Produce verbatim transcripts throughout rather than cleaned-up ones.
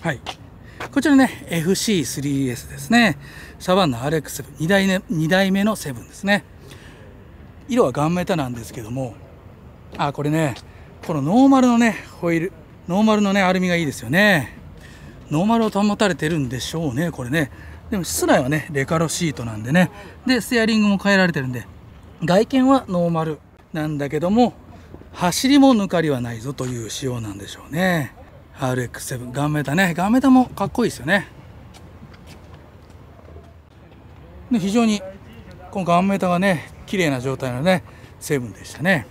はい、こちらね エフシースリーエス ですね。サバンナ アールエックスセブン に代目、に代目のセブンですね。色はガンメタなんですけども、あ、これね、このノーマルのねホイール、ノーマルのねアルミがいいですよね。ノーマルを保たれてるんでしょうね、これね。でも室内はねレカロシートなんでね、でステアリングも変えられてるんで、外見はノーマルなんだけども走りも抜かりはないぞという仕様なんでしょうね。アールエックスセブン ガンメタね、ガンメタもかっこいいですよね。で非常にこのガンメタがね綺麗な状態のねセブンでしたね。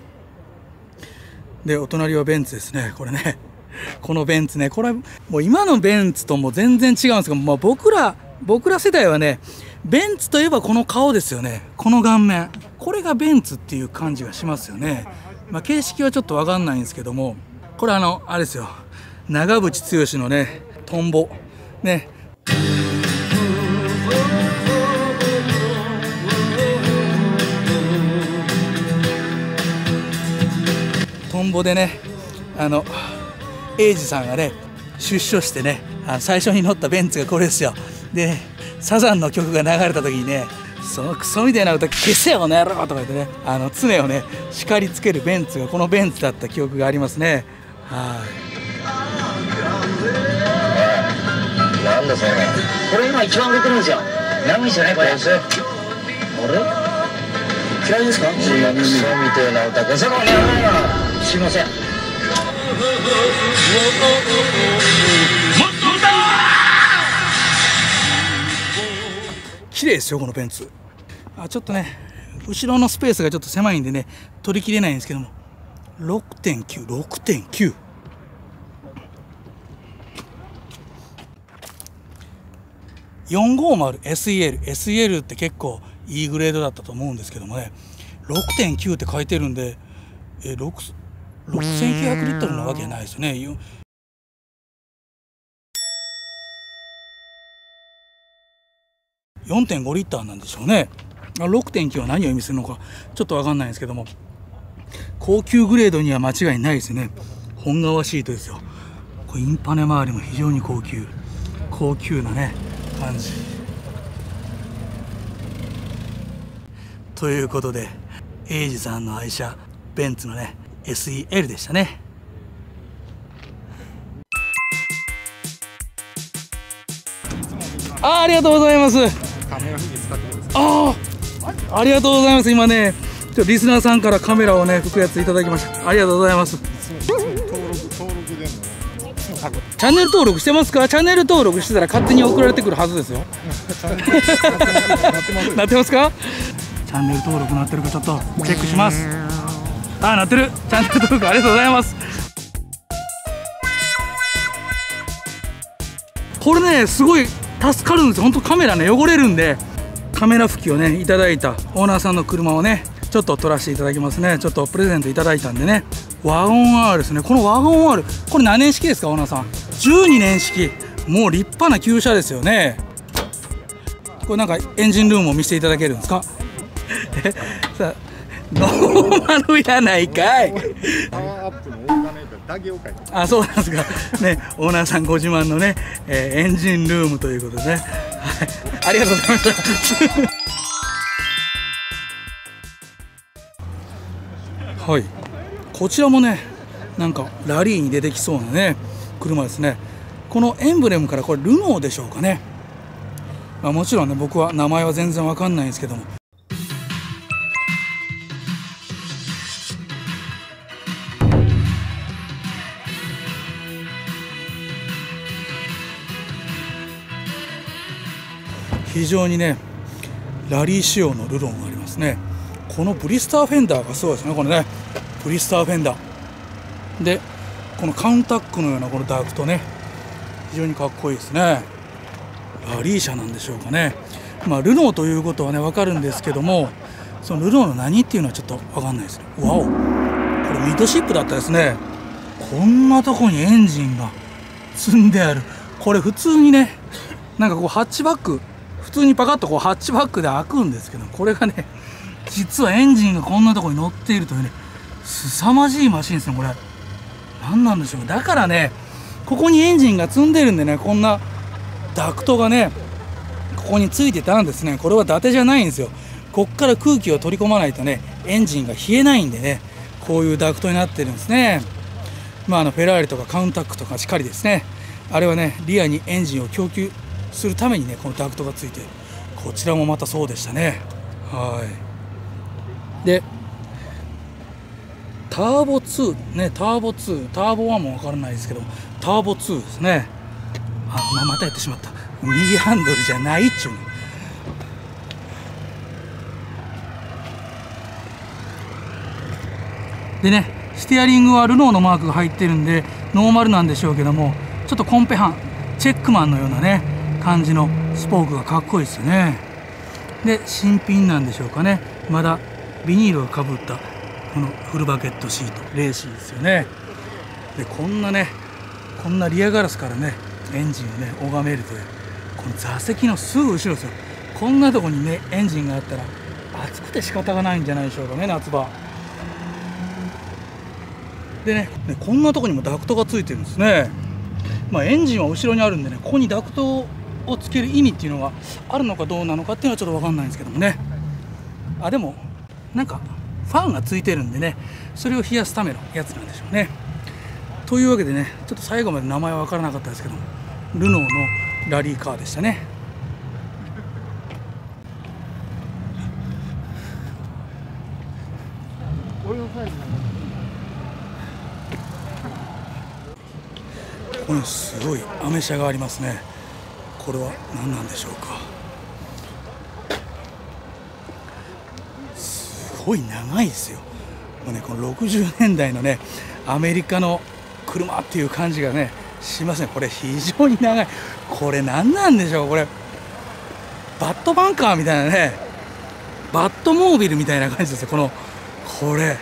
でお隣はベンツですね。これね、このベンツね、これもう今のベンツとも全然違うんですけど、まあ、僕ら僕ら世代はねベンツといえばこの顔ですよね。この顔面、これがベンツっていう感じがしますよね。まあ、形式はちょっと分かんないんですけども、これあのあれですよ、長渕剛のねトンボね。トンボでね、あの英二さんがね出所してね、あの最初に乗ったベンツがこれですよ。でサザンの曲が流れた時にね、そのクソみたいな歌消せよこの野郎とか言ってね、あの常をね叱りつけるベンツがこのベンツだった記憶がありますね。はい、なんだそれ、これ今一番売れてるんですよ。何ですよねこれ。あれ嫌いですか、そんなクソみたいな歌消せこの野郎。すいません。綺麗ですよこのベンツ。あ、ちょっとね後ろのスペースがちょっと狭いんでね取りきれないんですけども、 ろくてんきゅうろくてんきゅう よんごーまるエスイーエル って結構いいグレードだったと思うんですけどもね、 ろくてんきゅう って書いてるんで、えろくせんきゅうひゃくリットルなわけないですよね。よんてんごリッターなんでしょうね。 ろくてんきゅう は何を意味するのかちょっと分かんないんですけども、高級グレードには間違いないですよね。本革シートですよ。これインパネ周りも非常に高級高級なね感じということで、英二さんの愛車ベンツのね エスイーエル でしたね。あ, ありがとうございます。ああ、ありがとうございます。今ね、ちょっとリスナーさんからカメラをね、拭くやついただきました。ありがとうございます。チャンネル登録してますか？チャンネル登録してたら勝手に送られてくるはずですよ。なってますか？チャンネル登録なってるかちょっとチェックします。ああ、なってる。チャンネル登録ありがとうございます。これね、すごい。助かるんですよ本当。カメラね汚れるんで、カメラ拭きをねいただいたオーナーさんの車をねちょっと撮らせていただきますね。ちょっとプレゼントいただいたんでね。ワゴン R ですね。このワゴン R これ何年式ですかオーナーさん？じゅうにねんしき。もう立派な旧車ですよね。これなんかエンジンルームを見せていただけるんですか？えさノーマルやないかい。あ、そうなんですかね。オーナーさんご自慢のね、えー、エンジンルームということでね、はい、ありがとうございましたはい、こちらもねなんかラリーに出てきそうなね車ですね。このエンブレムからこれルノーでしょうかね、まあ、もちろんね僕は名前は全然わかんないんですけども、非常にねラリー仕様のルノーがありますね。このブリスターフェンダーがすごいですね。これねブリスターフェンダーでこのカウンタックのようなこのダークとね非常にかっこいいですね。ラリー車なんでしょうかね。まあルノーということはね分かるんですけども、そのルノーの何っていうのはちょっと分かんないですね。わお、これミッドシップだったですね。こんなとこにエンジンが積んである。これ普通にねなんかこうハッチバック普通にパカッとこうハッチバックで開くんですけど、これがね実はエンジンがこんなところに乗っているというね凄まじいマシンですね、これ。何なんでしょう。だからね、ここにエンジンが積んでるんでね、こんなダクトがね、ここについてたんですね。これは伊達じゃないんですよ。こっから空気を取り込まないとね、エンジンが冷えないんでね、こういうダクトになってるんですね。まあ、あのフェラーリとかカウンタックとかしっかりですね、あれはね、リアにエンジンを供給するためにね、このダクトがついてる。こちらもまたそうでしたね。はい。で、ターボツー、ね、ターボツー、ターボワンも分からないですけど、ターボツーですね。あ、まあ、またやってしまった。右ハンドルじゃないっちゅうの。でね、ステアリングはルノーのマークが入ってるんでノーマルなんでしょうけども、ちょっとコンペハンチェックマンのようなね感じのスポークがかっこいいですよね。で、新品なんでしょうかね。まだビニールをかぶったこのフルバケットシート、レーシーですよね。で、こんなね、こんなリアガラスからねエンジンをね拝めるという、この座席のすぐ後ろですよ。こんなとこにねエンジンがあったら暑くて仕方がないんじゃないでしょうかね、夏場でね。こんなとこにもダクトがついてるんですね。まあ、エンジンは後ろにあるんでね、ここにダクトをつける意味っていうのがあるのかどうなのかっていうのはちょっと分かんないんですけどもね。あ、でもなんかファンがついてるんでね、それを冷やすためのやつなんでしょうね。というわけでね、ちょっと最後まで名前は分からなかったですけども、ルノーのラリーカーでしたね。俺のサイズなんだ。このすごいアメ車がありますね。これは何なんでしょうか。すごい長いですよ。もうね、このろくじゅうねんだいのねアメリカの車っていう感じがねしますね。これ非常に長い。これ何なんでしょう。これバットバンカーみたいなね、バットモービルみたいな感じですよ。このこれ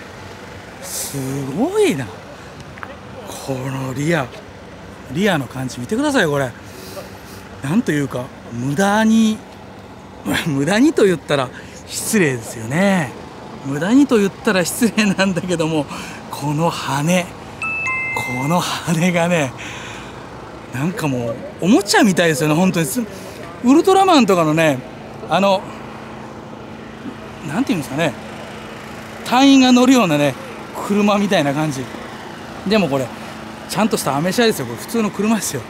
すごいな、このリアリアの感じ見てください。これなんというか無駄に無駄にと言ったら失礼ですよね。無駄にと言ったら失礼なんだけども、この羽この羽がね、なんかもうおもちゃみたいですよね。本当にウルトラマンとかのね、あのなんていうんですかね、隊員が乗るようなね車みたいな感じでも、これちゃんとしたアメ車ですよ。これ普通の車ですよ、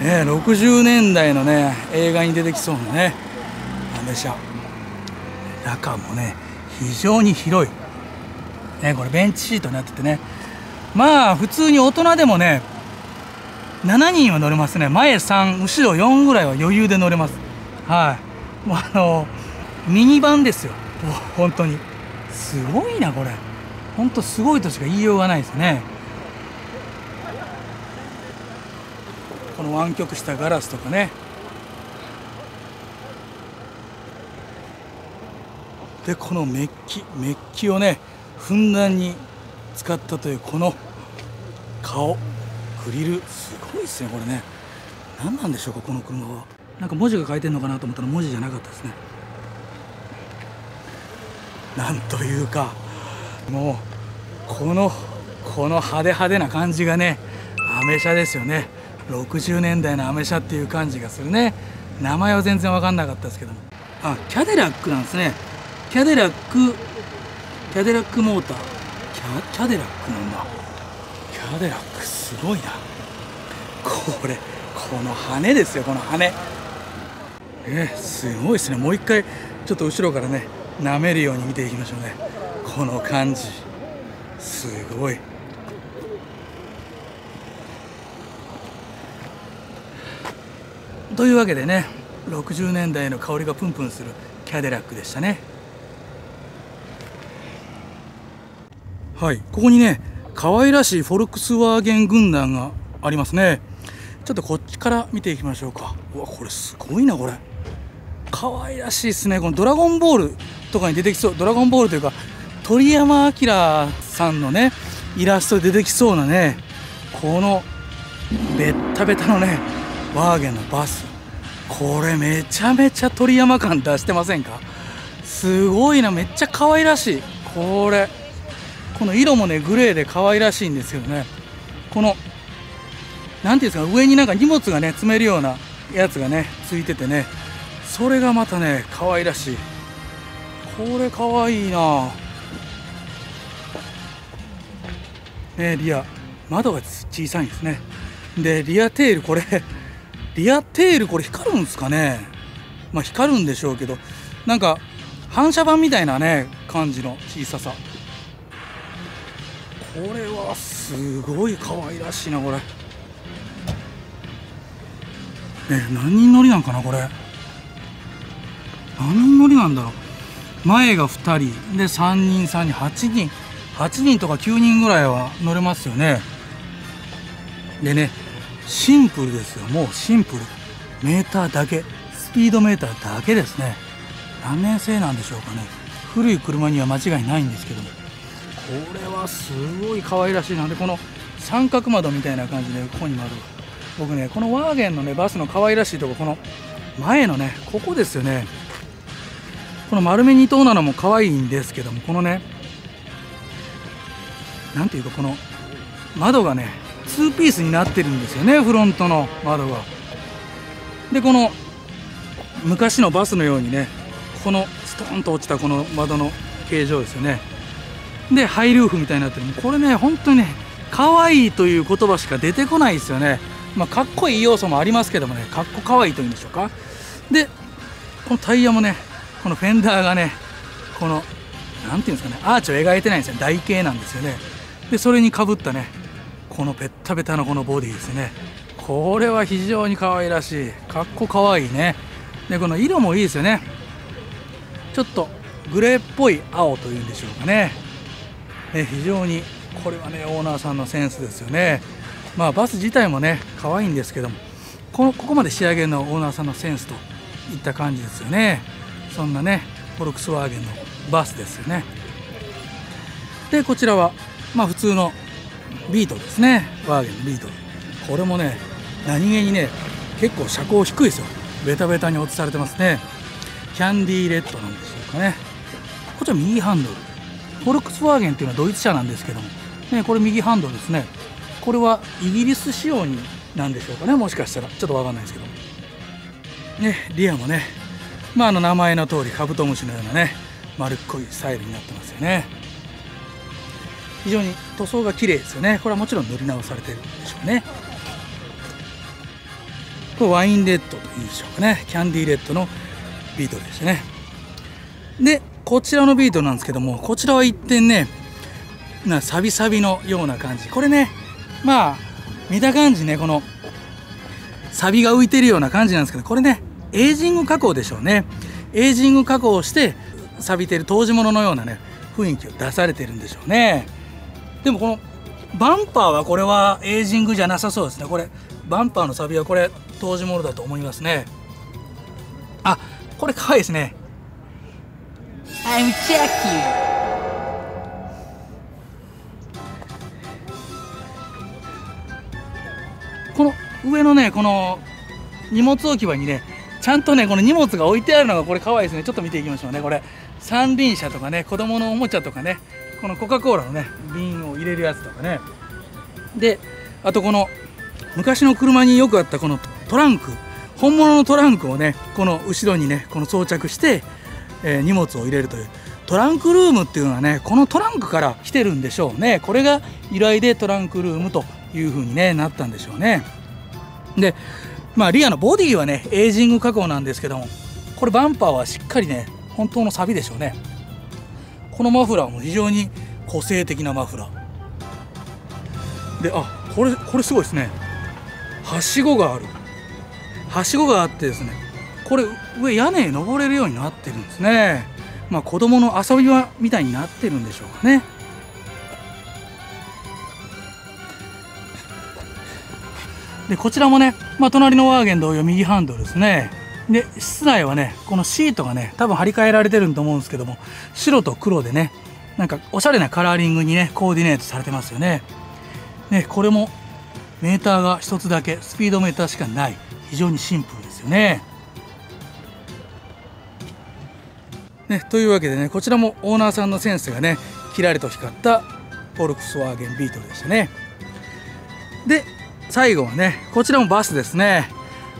ね、ろくじゅうねんだいのね映画に出てきそうなねアメ車。中もね非常に広い、ね、これベンチシートになっててね、まあ普通に大人でもねしちにんは乗れますね。前さん後ろよんぐらいは余裕で乗れます。はい、もうあのミニバンですよ。本当にすごいな、これ本当すごいとしか言いようがないですね。この湾曲したガラスとかね。で、このメッキメッキをねふんだんに使ったというこの顔、グリルすごいですね。これね何なんでしょうか。この車はなんか文字が書いてるのかなと思ったら文字じゃなかったですね。なんというかもうこのこの派手派手な感じがねアメ車ですよね。ろくじゅうねんだいのアメ車っていう感じがするね。名前は全然分かんなかったですけども、あ、キャデラックなんですね。キャデラックキャデラックモーターキャ、キャデラックなんだ。キャデラックすごいな。これこの羽ですよ、この羽えすごいですね。もう一回ちょっと後ろからね舐めるように見ていきましょうね。この感じすごい。というわけでね、ろくじゅうねんだいの香りがプンプンするキャデラックでしたね。はい、ここにね可愛らしいフォルクスワーゲン軍団がありますね。ちょっとこっちから見ていきましょうか。うわ、これすごいな。これ可愛らしいですね。このドラゴンボールとかに出てきそう、ドラゴンボールというか鳥山明さんのねイラストで出てきそうなね、このベッタベタのねワーゲンのバス、これめちゃめちゃ鳥山感出してませんか。すごいな、めっちゃ可愛らしい。これここの色もねグレーで可愛らしいんですけどね、この何ていうんですか、上になんか荷物がね詰めるようなやつがねついててね、それがまたね可愛らしい。これかわいいなね。リア窓が小さいんですね。でリアテール、これリアテールこれ光るんですかね。まあ光るんでしょうけど、なんか反射板みたいなね感じの小ささ。これはすごい可愛らしいなこれ。え、何人乗りなんかなこれ。何人乗りなんだろう。前がふたりでさんにん、さんにん、はちにん、はちにんとかきゅうにんぐらいは乗れますよね。でね、シンプルですよ。もうシンプル。メーターだけ、スピードメーターだけですね。何年製なんでしょうかね。古い車には間違いないんですけども、これはすごい可愛らしいな。でこの三角窓みたいな感じで、ここに窓が、僕ねこのワーゲンのねバスの可愛らしいとこ、この前のねここですよね。この丸めに灯なのも可愛いんですけども、このねなんていうか、この窓がねツーピースになってるんですよね、フロントの窓が。でこの昔のバスのようにね、このストーンと落ちたこの窓の形状ですよね。でハイルーフみたいになってる。これね本当にね可愛いという言葉しか出てこないですよね。まあかっこいい要素もありますけどもね、かっこ可愛いというんでしょうか。でこのタイヤもね、このフェンダーがね、このなんていうんですかね、アーチを描いてないんですよ、台形なんですよね。でそれにかぶったねこのペッタペタのこのボディですね。これは非常に可愛らしい、かっこ可愛いね。でこの色もいいですよね。ちょっとグレーっぽい青というんでしょうかね。ね、非常にこれはねオーナーさんのセンスですよね。まあバス自体もね可愛いんですけども、このここまで仕上げるのはオーナーさんのセンスといった感じですよね。そんなねフォルクスワーゲンのバスですよね。でこちらはまあ普通のビートルですね、ワーゲンのビートル。これもね何気にね結構車高低いですよ。ベタベタに落とされてますね。キャンディーレッドなんでしょうかね。こちら右ハンドル。フォルクスワーゲンっていうのはドイツ車なんですけども、ね、これ右ハンドルですね。これはイギリス仕様になんでしょうかね、もしかしたらちょっとわかんないですけどね。リアもね、まあ、あの名前の通りカブトムシのようなね丸っこいスタイルになってますよね。非常に塗装が綺麗ですよね。これはもちろん塗り直されてるんでしょうね。これワインレッドというんでしょうかね、キャンディーレッドのビートルでしたね。でこちらのビートルなんですけども、こちらは一点ねなサビサビのような感じ。これねまあ見た感じね、このサビが浮いてるような感じなんですけど、これねエイジング加工でしょうね。エイジング加工をして錆びてる当時物のようなね雰囲気を出されてるんでしょうね。でもこのバンパーはこれはエイジングじゃなさそうですね。これバンパーの錆はこれ当時物だと思いますね。あ、これ可愛いですね。I'm Jackie。この上のねこの荷物置き場にねちゃんとねこの荷物が置いてあるのがこれ可愛いですね。ちょっと見ていきましょうね。これ三輪車とかね、子供のおもちゃとかね、このコカ・コーラのね瓶を入れるやつとかね。であとこの昔の車によくあったこのトランク、本物のトランクをねこの後ろにねこの装着して、えー、荷物を入れるというトランクルームっていうのはねこのトランクから来てるんでしょうね。これが由来でトランクルームという風に、ね、なったんでしょうね。でまあリアのボディはねエイジング加工なんですけども、これバンパーはしっかりね本当のサビでしょうね。このマフラーも非常に個性的なマフラーで、あこれこれすごいですね。はしごがある、はしごがあってですね、これ上屋根へ登れるようになってるんですね。まあ子供の遊び場みたいになってるんでしょうかね。でこちらもね、まあ、隣のワーゲン同様右ハンドルですね。で室内はねこのシートがね多分張り替えられてると思うんですけども、白と黒でねなんかおしゃれなカラーリングにねコーディネートされてますよね。でこれもメーターがひとつだけ、スピードメーターしかない、非常にシンプルですよね。ねというわけでね、こちらもオーナーさんのセンスがねキラリと光ったフォルクスワーゲンビートルでしたね。で最後はね、こちらもバスですね。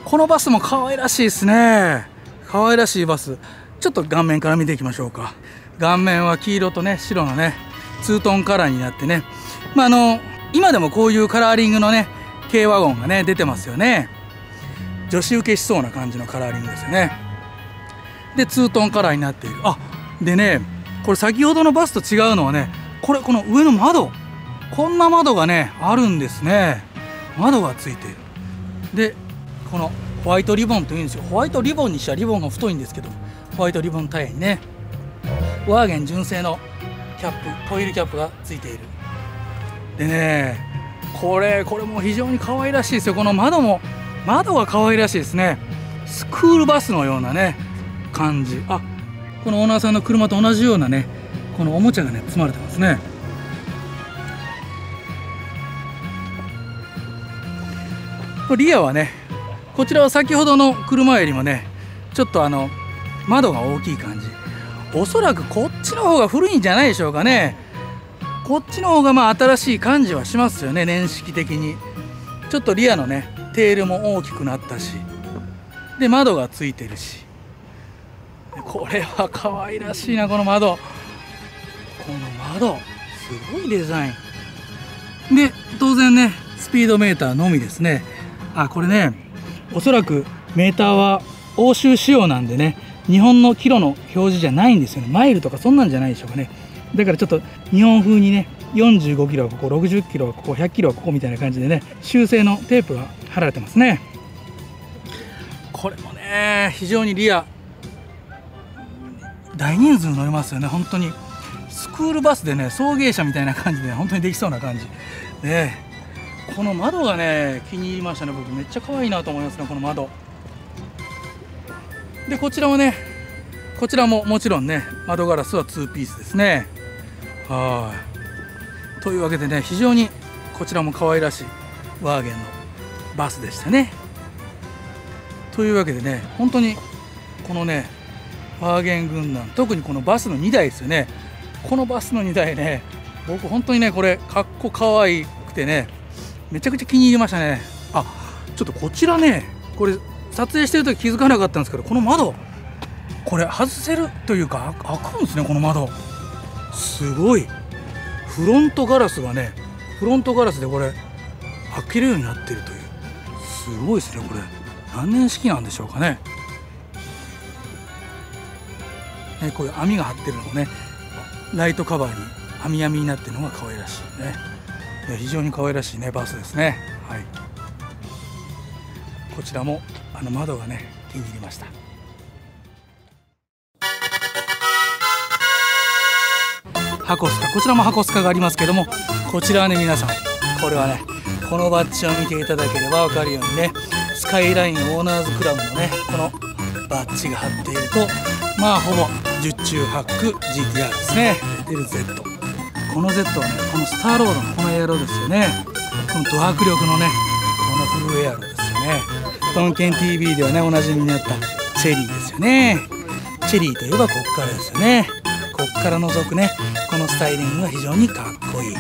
このバスも可愛らしいですね。可愛らしいバス、ちょっと顔面から見ていきましょうか。顔面は黄色とね白のねツートンカラーになってね、まああの今でもこういうカラーリングのね軽ワゴンがね出てますよね。女子受けしそうな感じのカラーリングですよね。でツートンカラーになっている。あでね、これ先ほどのバスと違うのはね、これこの上の窓、こんな窓がねあるんですね。窓がついている。でこのホワイトリボンというんですよ。ホワイトリボンにしたらリボンが太いんですけど、ホワイトリボンタイヤにねワーゲン純正のキャップ、ホイールキャップがついている。でねこれこれも非常に可愛らしいですよ。この窓も窓が可愛らしいですね。スクールバスのようなね感じ。あこのオーナーさんの車と同じようなねこのおもちゃがね積まれてますね。リアはねこちらは先ほどの車よりもねちょっとあの窓が大きい感じ。おそらくこっちの方が古いんじゃないでしょうかね。こっちの方がまあ新しい感じはしますよね。年式的にちょっとリアのねテールも大きくなったし、で窓がついてるし、これは可愛らしいな。この窓、この窓すごいデザインで、当然ねスピードメーターのみですね。あこれねおそらくメーターは欧州仕様なんでね、日本のキロの表示じゃないんですよね。マイルとかそんなんじゃないでしょうかね。だからちょっと日本風にねよんじゅうごキロはここ、ろくじゅっキロはここ、ひゃっキロはここみたいな感じでね修正のテープが貼られてますね。これもね非常にリア大人数乗れますよね。本当にスクールバスでね送迎車みたいな感じで、ね、本当にできそうな感じで、この窓がね気に入りましたね。僕めっちゃ可愛いなと思いますね、この窓で。こちらもね、こちらももちろんね窓ガラスはツーピースですね。はい。というわけでね非常にこちらも可愛らしいワーゲンのバスでしたね。というわけでね本当にこのねワーゲン軍団、特にこのバスのにだいですよね。このバスのにだいね僕本当にねこれかっこ可愛くてねめちゃくちゃ気に入りましたね。あちょっとこちらねこれ撮影してる時気づかなかったんですけど、この窓これ外せるというか開くんですね。この窓すごい、フロントガラスがねフロントガラスでこれ開けるようになってるという、すごいですね。これ何年式なんでしょうかね。ねこういう網が張ってるのもねライトカバーに網網になってるのが可愛らしいね。非常に可愛らしいねバスですね。はい、こちらもあの窓がね気に入りました。ハコスカ、こちらもハコスカがありますけども、こちらはね皆さんこれはねこのバッジを見ていただければ分かるようにね、スカイラインオーナーズクラブのねこのバッジが貼っていると、まあほぼ十中八九 ジーティーアール ですね。出る Z、 この Z はねこのスターロードのこのエアロですよね。このド迫力のねこのフルエアロですよね。トンケン ティーブイ ではねおなじみになったチェリーですよね。チェリーといえばこっからですよね。こっから覗くねこのスタイリングが非常にかっこいい。